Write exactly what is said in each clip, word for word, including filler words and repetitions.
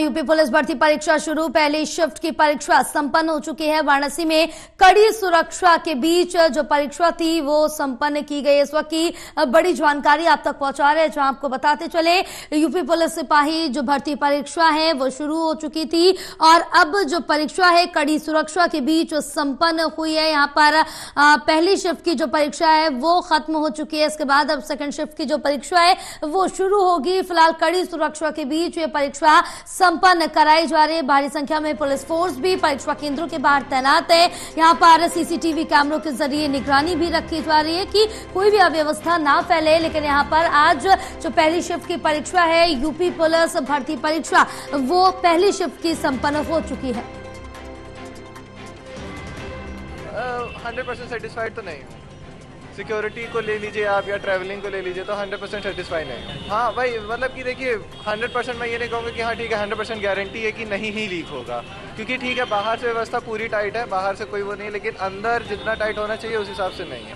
UP police भर्ती परीक्षा शुरू, पहली शिफ्ट की परीक्षा संपन्न हो चुकी है। वाराणसी में कड़ी सुरक्षा के बीच जो परीक्षा थी वो संपन्न की गई। इस वक्त की बड़ी जानकारी आप तक पहुंचा रहे हैं, जहां आपको बताते चले यूपी पुलिस सिपाही जो भर्ती परीक्षा है वो शुरू हो चुकी थी और अब जो परीक्षा है कड़ी सुरक्षा के बीच संपन्न हुई है। यहाँ पर पहली शिफ्ट की जो परीक्षा है वो खत्म हो चुकी है। इसके बाद अब सेकेंड शिफ्ट की जो परीक्षा है वो शुरू होगी। फिलहाल कड़ी सुरक्षा के बीच ये परीक्षा संपन्न कराई जा रही है। भारी संख्या में पुलिस फोर्स भी परीक्षा केंद्रों के बाहर तैनात है। यहाँ पर सीसीटीवी कैमरों के जरिए निगरानी भी रखी जा रही है कि कोई भी अव्यवस्था ना फैले। लेकिन यहाँ पर आज जो पहली शिफ्ट की परीक्षा है, यूपी पुलिस भर्ती परीक्षा, वो पहली शिफ्ट की संपन्न हो चुकी है। हंड्रेड परसेंट सेटिस्फाइड तो नहीं हूँ। सिक्योरिटी को ले लीजिए आप या ट्रैवलिंग को ले लीजिए, तो हंड्रेड परसेंट सेटिस्फाई नहीं। हाँ भाई, मतलब कि देखिए हंड्रेड परसेंट मैं ये नहीं कहूँगा कि हाँ ठीक है हंड्रेड परसेंट गारंटी है कि नहीं ही लीक होगा, क्योंकि ठीक है बाहर से व्यवस्था पूरी टाइट है, बाहर से कोई वो नहीं, लेकिन अंदर जितना टाइट होना चाहिए उस हिसाब से नहीं है।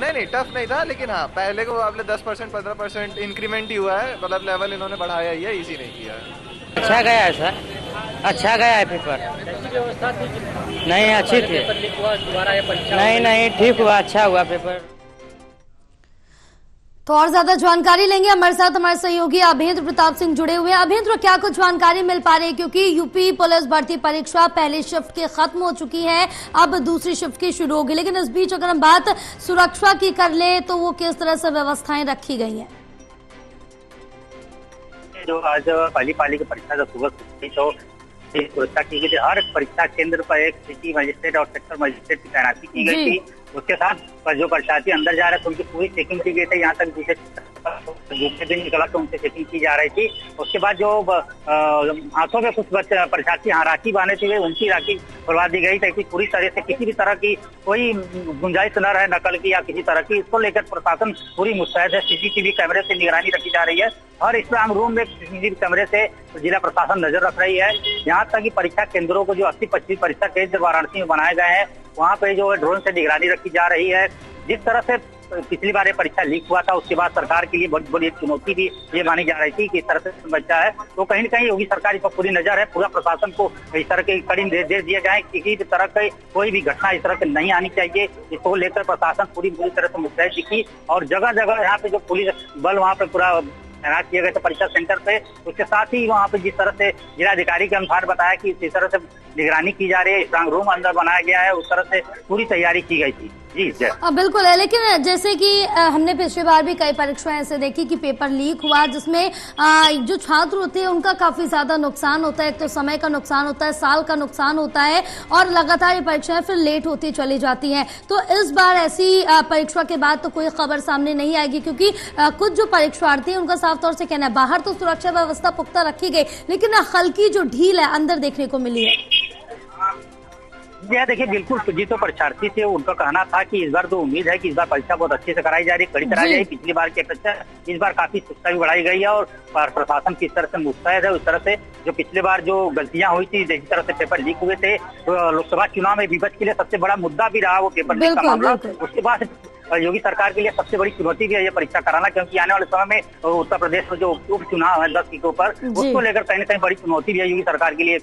नहीं नहीं टफ नहीं था, लेकिन हाँ पहले को आपने दस परसेंट पंद्रह परसेंट इंक्रीमेंट ही हुआ है, मतलब लेवल इन्होंने बढ़ाया ही है, ईजी नहीं किया है। अच्छा गया है सर, अच्छा गया है पेपर। नहीं अच्छी थी, नहीं नहीं ठीक हुआ, अच्छा हुआ पेपर। तो और ज्यादा जानकारी लेंगे, हमारे साथ हमारे सहयोगी अभेंद्र प्रताप सिंह जुड़े हुए हैं। अभेंद्र, क्या कुछ जानकारी मिल पा रही है, क्योंकि यूपी पुलिस भर्ती परीक्षा पहली शिफ्ट की खत्म हो चुकी है, अब दूसरी शिफ्ट की शुरू होगी, लेकिन इस बीच अगर हम बात सुरक्षा की कर ले तो वो किस तरह से व्यवस्थाएं रखी गई हैं? जो आज पहली पाली की परीक्षा जब सुबह सुरक्षा की गई थी, हर परीक्षा केंद्र पर एक सिटी मजिस्ट्रेट और सेक्टर मजिस्ट्रेट की तैनाती की गई थी। उसके साथ जो परीक्षार्थी अंदर जा रहे थे उनकी पूरी चेकिंग की गई थी। यहाँ तक दूसरे दूसरे दिन निकला तो उनसे चेकिंग की जा रही थी। उसके बाद जो हाथों में कुछ परीक्षार्थी यहाँ राखी बांधे थे उनकी राखी खुलवा दी गई ताकि पूरी तरह से किसी भी तरह की कोई गुंजाइश न रहे नकल की या किसी तरह की। इसको लेकर प्रशासन पूरी मुस्तैद है। सीसीटीवी कैमरे से निगरानी रखी जा रही है और स्ट्रांग रूम में सीसीटीवी कैमरे से जिला प्रशासन नजर रख रही है। यहाँ तक कि परीक्षा केंद्रों को जो अस्सी पच्चीस परीक्षा केंद्र वाराणसी में बनाए गए हैं वहाँ पे जो है ड्रोन से निगरानी रखी जा रही है। जिस तरह से पिछली बार ये परीक्षा लीक हुआ था उसके बाद सरकार के लिए बहुत बड़ी चुनौती भी ये मानी जा रही थी कि इस तरह से बच्चा है तो कहीं ना कहीं योगी सरकार इस पर पूरी नजर है। पूरा प्रशासन को इस तरह के कड़ी निर्देश दिए गए किसी भी तरह की कोई भी घटना इस तरह से नहीं आनी चाहिए। इसको लेकर प्रशासन पूरी पूरी तरह से मुस्तैद दिखी और जगह जगह यहाँ पे जो पुलिस बल वहाँ पे पूरा तैनात किए गए थे परीक्षा सेंटर पे। उसके साथ ही वहाँ पे जिस तरह से जिलाधिकारी के अनुसार बताया कि इस तरह से निगरानी की जा रही है, स्ट्रांग रूम अंदर बनाया गया है, उस तरह से पूरी तैयारी की गई थी। आ, बिल्कुल है, लेकिन जैसे कि आ, हमने पिछली बार भी कई परीक्षाएं ऐसे देखी कि पेपर लीक हुआ जिसमें आ, जो छात्र होते हैं उनका काफी ज्यादा नुकसान होता है। एक तो समय का नुकसान होता है, साल का नुकसान होता है और लगातार ये परीक्षाएं फिर लेट होती चली जाती हैं। तो इस बार ऐसी परीक्षा के बाद तो कोई खबर सामने नहीं आएगी, क्योंकि आ, कुछ जो परीक्षार्थी हैं उनका साफ तौर से कहना है बाहर तो सुरक्षा व्यवस्था पुख्ता रखी गई, लेकिन हल्की जो ढील है अंदर देखने को मिली है। यह देखिए बिल्कुल जी, तो परीक्षार्थी थे उनका कहना था कि इस बार तो उम्मीद है कि इस बार परीक्षा बहुत अच्छे से कराई जा रही है, कड़ी कराई जा रही है। पिछली बार की अपेक्षा इस बार काफी सुरक्षा भी बढ़ाई गई है और प्रशासन किस तरह से मुस्तैद है। उस तरह से जो पिछले बार जो गलतियां हुई थी, जिस तरह से पेपर लीक हुए थे, तो लोकसभा चुनाव में विपक्ष के लिए सबसे बड़ा मुद्दा भी रहा वो पेपर लीक का मामला। उसके बाद योगी सरकार के लिए सबसे बड़ी चुनौती भी है ये परीक्षा कराना, क्योंकि आने वाले समय में उत्तर प्रदेश में जो उपचुनाव है दस सीटों पर उसको लेकर कहीं ना कहीं बड़ी चुनौती भी है योगी सरकार के लिए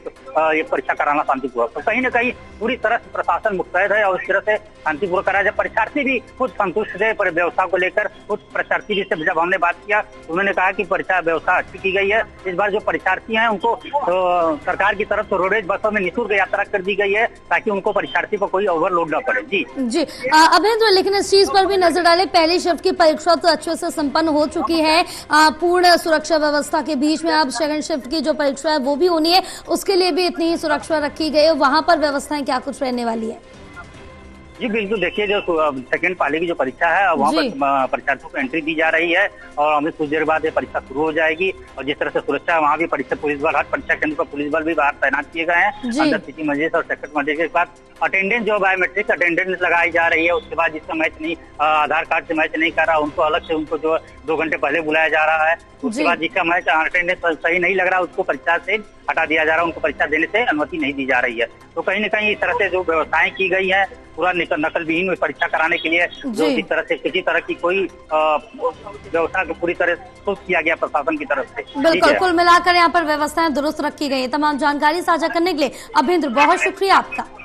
ये परीक्षा कराना शांतिपूर्वक। तो कहीं ना कहीं पूरी तरह से प्रशासन मुस्तैद है और इस तरह से शांतिपूर्वक कराया जाए। परीक्षार्थी भी खुद संतुष्ट थे व्यवस्था को लेकर। खुद परीक्षार्थी जी से जब हमने बात किया उन्होंने कहा कि परीक्षा व्यवस्था अच्छी की गई है। इस बार जो परीक्षार्थी है उनको सरकार की तरफ से रोडवेज बसों में निःशुल्क यात्रा कर दी गई है ताकि उनको परीक्षार्थी पर कोई ओवरलोड न पड़े। जी जी अभेंद्र, लेकिन इस चीज पर भी नजर डाले, पहली शिफ्ट की परीक्षा तो अच्छे से संपन्न हो चुकी है पूर्ण सुरक्षा व्यवस्था के बीच में, अब सेकंड शिफ्ट की जो परीक्षा है वो भी होनी है, उसके लिए भी इतनी ही सुरक्षा रखी गई है, वहां पर व्यवस्थाएं क्या कुछ रहने वाली है? जी बिल्कुल, देखिए जो सेकंड पाली की जो परीक्षा है वहाँ पर परीक्षार्थियों को एंट्री दी जा रही है और हमें कुछ देर बाद ये परीक्षा शुरू हो जाएगी। और जिस तरह से सुरक्षा वहाँ भी परीक्षा पुलिस बल, हर परीक्षा केंद्र पर पुलिस बल भी बाहर तैनात किए गए हैं अंदर सिटी मजिस्ट्रेट और सेक्टर मजिस्ट्रेट के साथ। अटेंडेंस जो बायोमेट्रिक अटेंडेंस लगाई जा रही है, उसके बाद जिसका मैच नहीं आधार कार्ड से मैच नहीं कर रहा उनको अलग से उनको जो दो घंटे पहले बुलाया जा रहा है। उसके बाद जिसका मैच अटेंडेंस सही नहीं लग रहा उसको परीक्षा से हटा दिया जा रहा है, उनको परीक्षा देने से अनुमति नहीं दी जा रही है। तो कहीं ना कहीं इस तरह से जो व्यवस्थाएं की गई है पूरा नकलविहीन में परीक्षा कराने के लिए जो इस तरह से किसी तरह की कोई व्यवस्था को पूरी तरह से किया गया प्रशासन की तरफ से। बिल्कुल, कुल मिलाकर यहाँ पर व्यवस्थाएं दुरुस्त रखी गई। तमाम जानकारी साझा करने के लिए अभिन्द्र, बहुत शुक्रिया आपका।